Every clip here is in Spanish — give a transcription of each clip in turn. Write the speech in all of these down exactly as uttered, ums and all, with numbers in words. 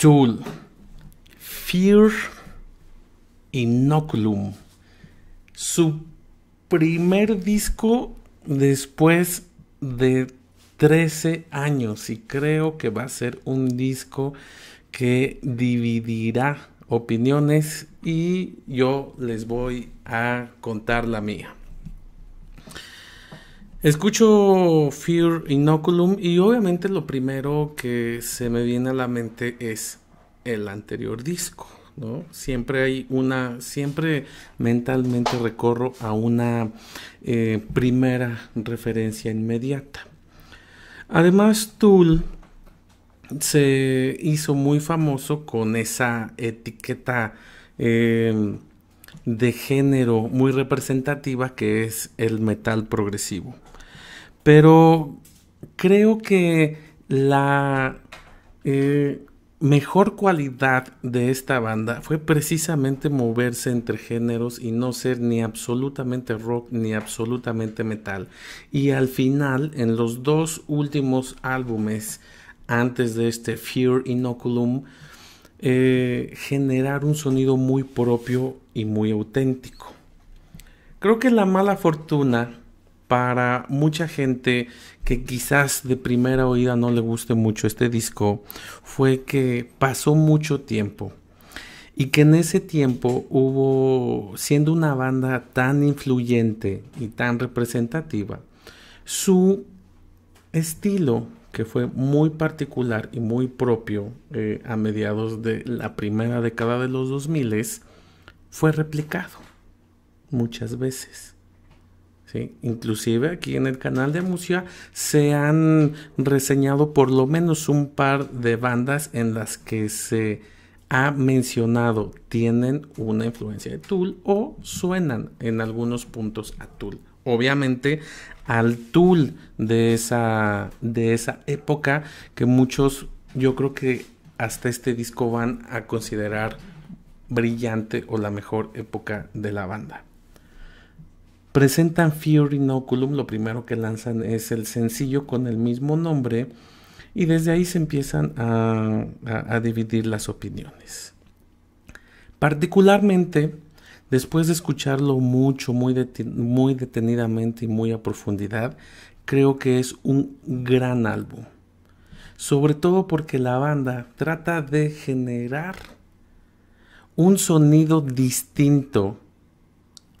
Tool, Fear Inoculum, su primer disco después de trece años, y creo que va a ser un disco que dividirá opiniones, y yo les voy a contar la mía. Escucho Fear Inoculum y obviamente lo primero que se me viene a la mente es el anterior disco, ¿no? Siempre hay una, siempre mentalmente recorro a una eh, primera referencia inmediata. Además, Tool se hizo muy famoso con esa etiqueta eh, de género muy representativa que es el metal progresivo. Pero creo que la eh, mejor cualidad de esta banda fue precisamente moverse entre géneros y no ser ni absolutamente rock ni absolutamente metal. Y al final, en los dos últimos álbumes antes de este Fear Inoculum, eh, generar un sonido muy propio y muy auténtico. Creo que la mala fortuna para mucha gente que quizás de primera oída no le guste mucho este disco fue que pasó mucho tiempo, y que en ese tiempo hubo, siendo una banda tan influyente y tan representativa, su estilo, que fue muy particular y muy propio eh, a mediados de la primera década de los dos mil, fue replicado muchas veces. ¿Sí? Inclusive aquí en el canal de Amusia se han reseñado por lo menos un par de bandas en las que se ha mencionado tienen una influencia de Tool o suenan en algunos puntos a Tool. Obviamente al Tool de esa, de esa época, que muchos, yo creo que hasta este disco van a considerar brillante o la mejor época de la banda. Presentan Fear Inoculum, lo primero que lanzan es el sencillo con el mismo nombre, y desde ahí se empiezan a, a, a dividir las opiniones. Particularmente, después de escucharlo mucho, muy, deten- muy detenidamente y muy a profundidad, creo que es un gran álbum. Sobre todo porque la banda trata de generar un sonido distinto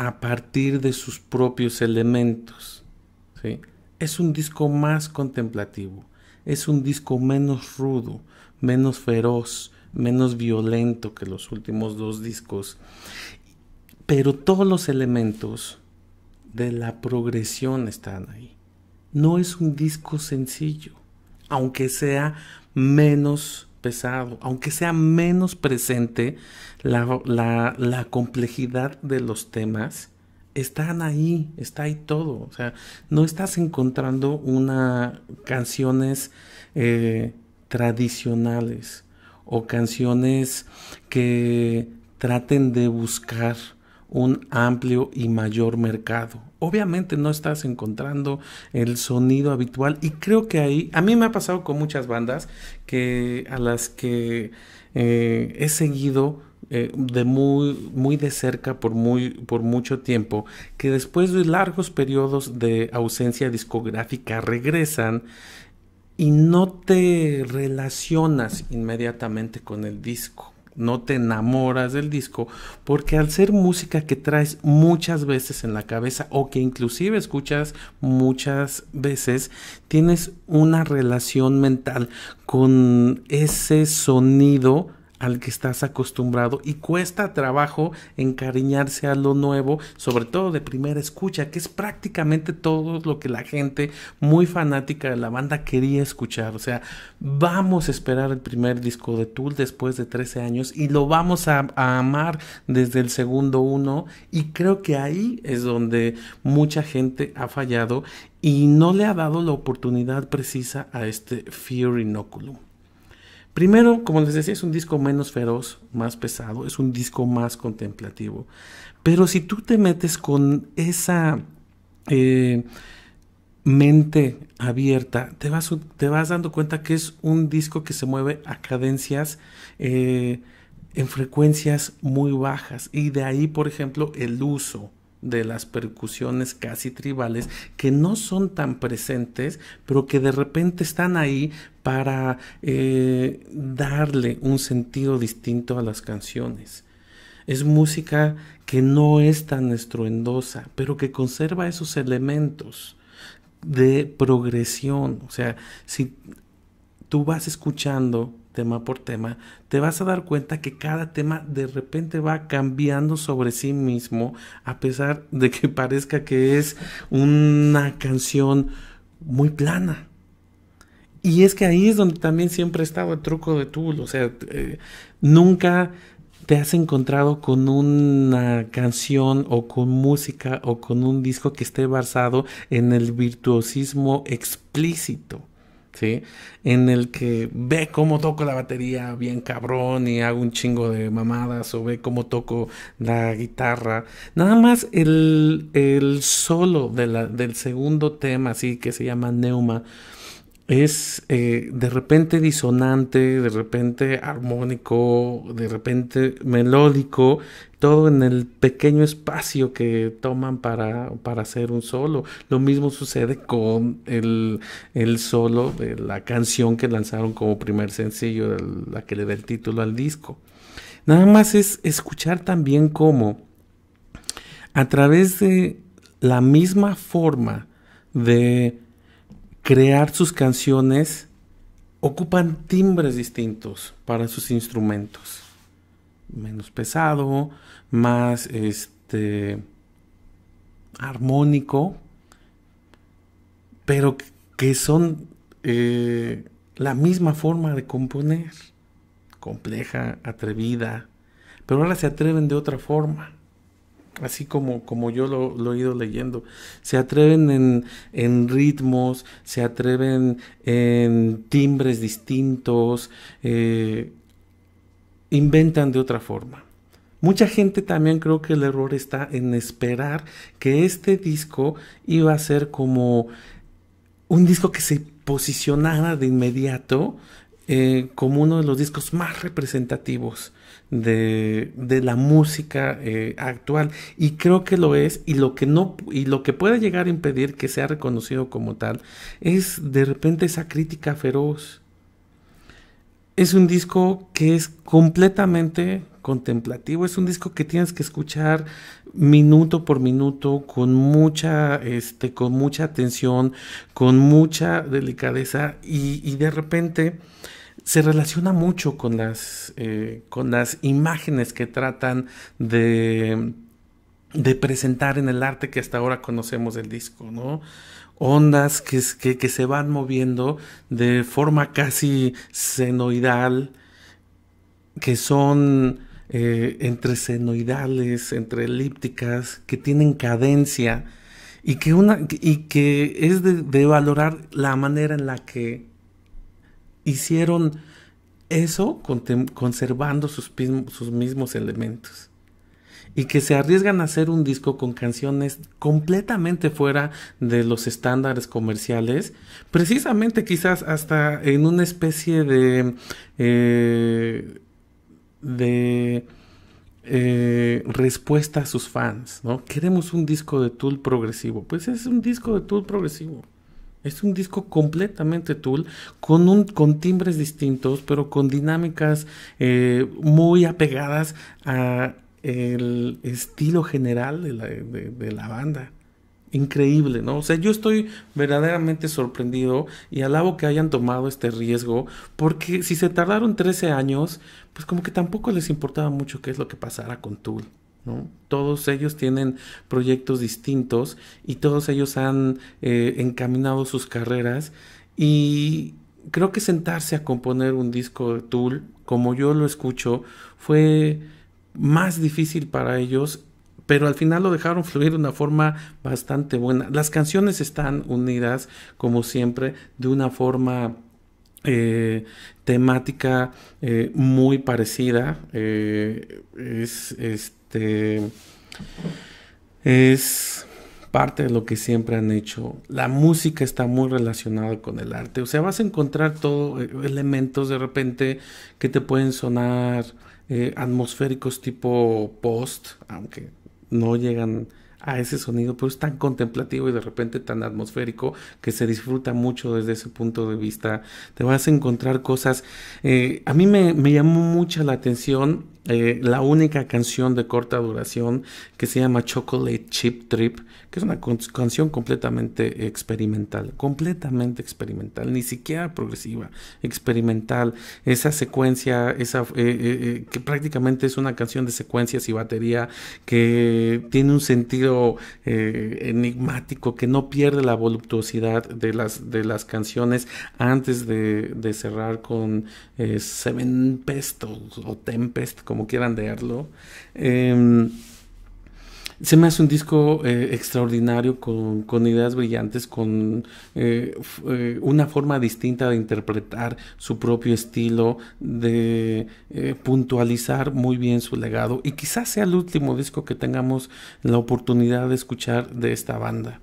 a partir de sus propios elementos, ¿sí? Es un disco más contemplativo, es un disco menos rudo, menos feroz, menos violento que los últimos dos discos. Pero todos los elementos de la progresión están ahí. No es un disco sencillo, aunque sea menos pesado, aunque sea menos presente, la, la, la complejidad de los temas están ahí, está ahí todo. O sea, no estás encontrando una canciones eh, tradicionales o canciones que traten de buscar un amplio y mayor mercado. Obviamente no estás encontrando el sonido habitual, y creo que ahí, a mí me ha pasado con muchas bandas que a las que eh, he seguido eh, de muy, muy de cerca por, muy, por mucho tiempo, que después de largos periodos de ausencia discográfica regresan y no te relacionas inmediatamente con el disco. No te enamoras del disco, porque al ser música que traes muchas veces en la cabeza o que inclusive escuchas muchas veces, tienes una relación mental con ese sonido al que estás acostumbrado, y cuesta trabajo encariñarse a lo nuevo, sobre todo de primera escucha, que es prácticamente todo lo que la gente muy fanática de la banda quería escuchar. O sea, vamos a esperar el primer disco de Tool después de trece años, y lo vamos a, a amar desde el segundo uno, y creo que ahí es donde mucha gente ha fallado y no le ha dado la oportunidad precisa a este Fear Inoculum. Primero, como les decía, es un disco menos feroz, más pesado, es un disco más contemplativo. Pero si tú te metes con esa eh, mente abierta, te vas, te vas dando cuenta que es un disco que se mueve a cadencias, eh, en frecuencias muy bajas, y de ahí, por ejemplo, el uso de las percusiones casi tribales, que no son tan presentes, pero que de repente están ahí para eh, darle un sentido distinto a las canciones. Es música que no es tan estruendosa, pero que conserva esos elementos de progresión. O sea, si tú vas escuchando tema por tema, te vas a dar cuenta que cada tema de repente va cambiando sobre sí mismo, a pesar de que parezca que es una canción muy plana. Y es que ahí es donde también siempre ha estado el truco de Tool. O sea, eh, nunca te has encontrado con una canción o con música o con un disco que esté basado en el virtuosismo explícito, ¿sí? En el que ve cómo toco la batería bien cabrón y hago un chingo de mamadas, o ve cómo toco la guitarra. Nada más el, el solo de la, del segundo tema, así que se llama Pneuma, es eh, de repente disonante, de repente armónico, de repente melódico, todo en el pequeño espacio que toman para, para hacer un solo. Lo mismo sucede con el, el solo de la canción que lanzaron como primer sencillo, el, la que le da el título al disco. Nada más es escuchar también cómo a través de la misma forma de crear sus canciones, ocupan timbres distintos para sus instrumentos. Menos pesado, más este armónico, pero que son eh, la misma forma de componer. Compleja, atrevida, pero ahora se atreven de otra forma. Así como, como yo lo, lo he ido leyendo, se atreven en, en ritmos, se atreven en timbres distintos, eh, inventan de otra forma. Mucha gente también, creo que el error está en esperar que este disco iba a ser como un disco que se posicionara de inmediato eh, como uno de los discos más representativos De, de la música eh, actual, y creo que lo es, y lo que no, y lo que puede llegar a impedir que sea reconocido como tal es de repente esa crítica feroz. Es un disco que es completamente contemplativo, es un disco que tienes que escuchar minuto por minuto, con mucha, este, con mucha atención, con mucha delicadeza, y, y de repente se relaciona mucho con las, eh, con las imágenes que tratan de, de presentar en el arte que hasta ahora conocemos del disco, ¿no? Ondas que, que, que se van moviendo de forma casi senoidal, que son eh, entre senoidales, entre elípticas, que tienen cadencia, y que, una, y que es de, de valorar la manera en la que hicieron eso, conservando sus, sus mismos elementos, y que se arriesgan a hacer un disco con canciones completamente fuera de los estándares comerciales, precisamente quizás hasta en una especie de eh, de eh, respuesta a sus fans, ¿no? Queremos un disco de Tool progresivo. Pues es un disco de Tool progresivo. Es un disco completamente Tool, con, un, con timbres distintos, pero con dinámicas eh, muy apegadas al estilo general de la, de, de la banda. Increíble, ¿no? O sea, yo estoy verdaderamente sorprendido y alabo que hayan tomado este riesgo, porque si se tardaron trece años, pues como que tampoco les importaba mucho qué es lo que pasara con Tool, ¿no? Todos ellos tienen proyectos distintos y todos ellos han eh, encaminado sus carreras, y creo que sentarse a componer un disco de Tool, como yo lo escucho, fue más difícil para ellos, pero al final lo dejaron fluir de una forma bastante buena. Las canciones están unidas, como siempre, de una forma Eh, temática eh, muy parecida. Eh, es este es parte de lo que siempre han hecho. La música está muy relacionada con el arte. O sea, vas a encontrar todo, elementos de repente que te pueden sonar eh, atmosféricos tipo post, aunque no llegan a ese sonido, pero es tan contemplativo y de repente tan atmosférico que se disfruta mucho desde ese punto de vista. Te vas a encontrar cosas. Eh, a mí me, me llamó mucho la atención eh, la única canción de corta duración que se llama Chocolate Chip Trip, que es una can canción completamente experimental, completamente experimental, ni siquiera progresiva, experimental. Esa secuencia, esa eh, eh, que prácticamente es una canción de secuencias y batería que tiene un sentido Eh, enigmático, que no pierde la voluptuosidad de las, de las canciones antes de, de cerrar con eh, Seven Pestles o Tempest, como quieran leerlo. Eh, se me hace un disco eh, extraordinario, con, con ideas brillantes, con eh, eh, una forma distinta de interpretar su propio estilo, de eh, puntualizar muy bien su legado, y quizás sea el último disco que tengamos la oportunidad de escuchar de esta banda.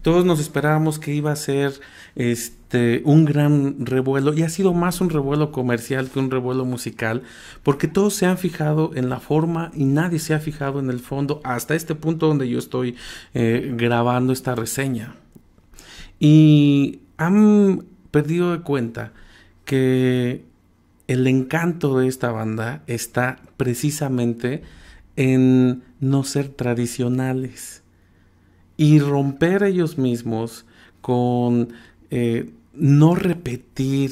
Todos nos esperábamos que iba a ser este, un gran revuelo, y ha sido más un revuelo comercial que un revuelo musical, porque todos se han fijado en la forma y nadie se ha fijado en el fondo hasta este punto donde yo estoy eh, grabando esta reseña. Y han perdido de cuenta que el encanto de esta banda está precisamente en no ser tradicionales y romper ellos mismos con eh, no repetir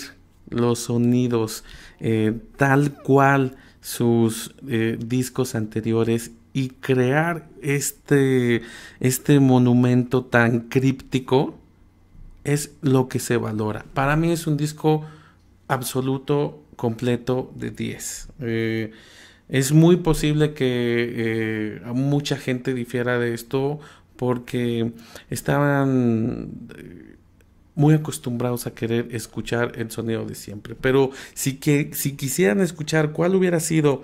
los sonidos eh, tal cual sus eh, discos anteriores, y crear este, este monumento tan críptico es lo que se valora. Para mí es un disco absoluto, completo, de diez. Eh, es muy posible que eh, mucha gente difiera de esto, porque estaban muy acostumbrados a querer escuchar el sonido de siempre. Pero si, que, si quisieran escuchar cuál hubiera sido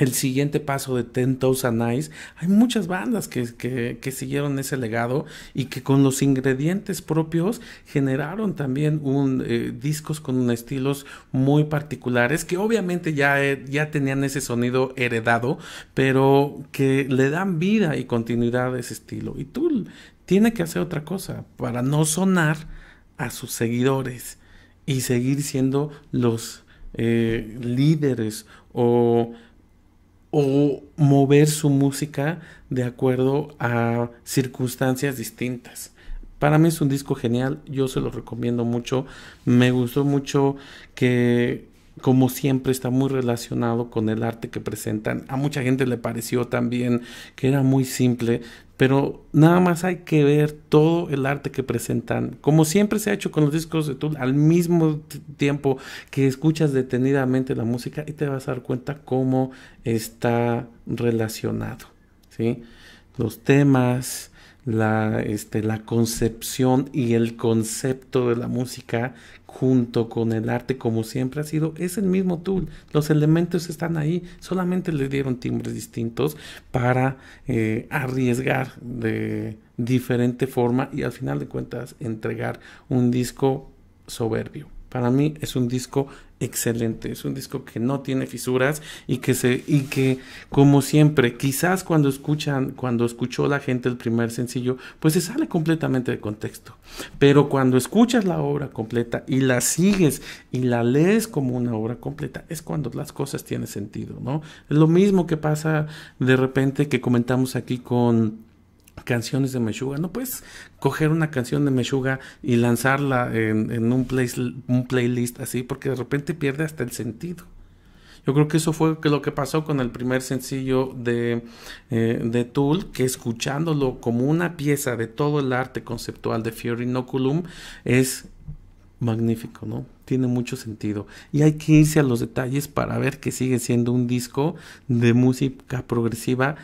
el siguiente paso de ten thousand Days, hay muchas bandas que, que, que siguieron ese legado y que con los ingredientes propios generaron también un, eh, discos con estilos muy particulares, que obviamente ya, eh, ya tenían ese sonido heredado, pero que le dan vida y continuidad a ese estilo. Y Tool tiene que hacer otra cosa para no sonar a sus seguidores y seguir siendo los eh, líderes o... o mover su música de acuerdo a circunstancias distintas. Para mí es un disco genial, yo se lo recomiendo mucho. Me gustó mucho que, como siempre, está muy relacionado con el arte que presentan. A mucha gente le pareció también que era muy simple, pero nada más hay que ver todo el arte que presentan. Como siempre se ha hecho con los discos de Tool, al mismo tiempo que escuchas detenidamente la música y te vas a dar cuenta cómo está relacionado, ¿sí? Los temas, la, este, la concepción y el concepto de la música junto con el arte, como siempre ha sido, es el mismo Tool. Los elementos están ahí, solamente le dieron timbres distintos para eh, arriesgar de diferente forma y al final de cuentas entregar un disco soberbio. Para mí es un disco excelente, es un disco que no tiene fisuras y que, se, y que como siempre, quizás cuando escuchan, cuando escuchó la gente el primer sencillo, pues se sale completamente de contexto. Pero cuando escuchas la obra completa y la sigues y la lees como una obra completa, es cuando las cosas tienen sentido, ¿no? Es lo mismo que pasa de repente que comentamos aquí con canciones de Meshuga. No puedes coger una canción de Meshuga y lanzarla en, en un, play, un playlist así, porque de repente pierde hasta el sentido. Yo creo que eso fue lo que pasó con el primer sencillo de, eh, de Tool, que escuchándolo como una pieza de todo el arte conceptual de Fear Inoculum es magnífico, ¿no? Tiene mucho sentido. Y hay que irse a los detalles para ver que sigue siendo un disco de música progresiva,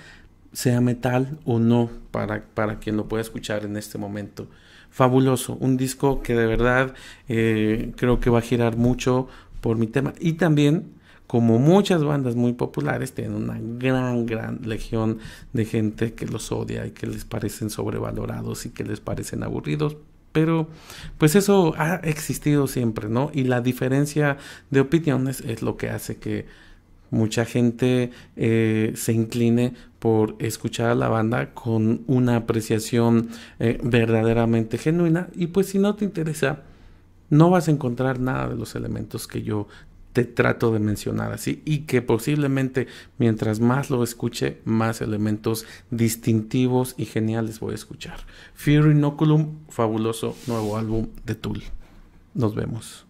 sea metal o no, para, para quien lo pueda escuchar en este momento. Fabuloso, un disco que de verdad eh, creo que va a girar mucho por mi tema. Y también como muchas bandas muy populares, tienen una gran, gran legión de gente que los odia y que les parecen sobrevalorados y que les parecen aburridos. Pero pues eso ha existido siempre, ¿no? Y la diferencia de opiniones es lo que hace que mucha gente eh, se incline por escuchar a la banda con una apreciación eh, verdaderamente genuina. Y pues si no te interesa, no vas a encontrar nada de los elementos que yo te trato de mencionar así, y que posiblemente mientras más lo escuche, más elementos distintivos y geniales voy a escuchar. Fear Inoculum, fabuloso nuevo álbum de Tool. Nos vemos.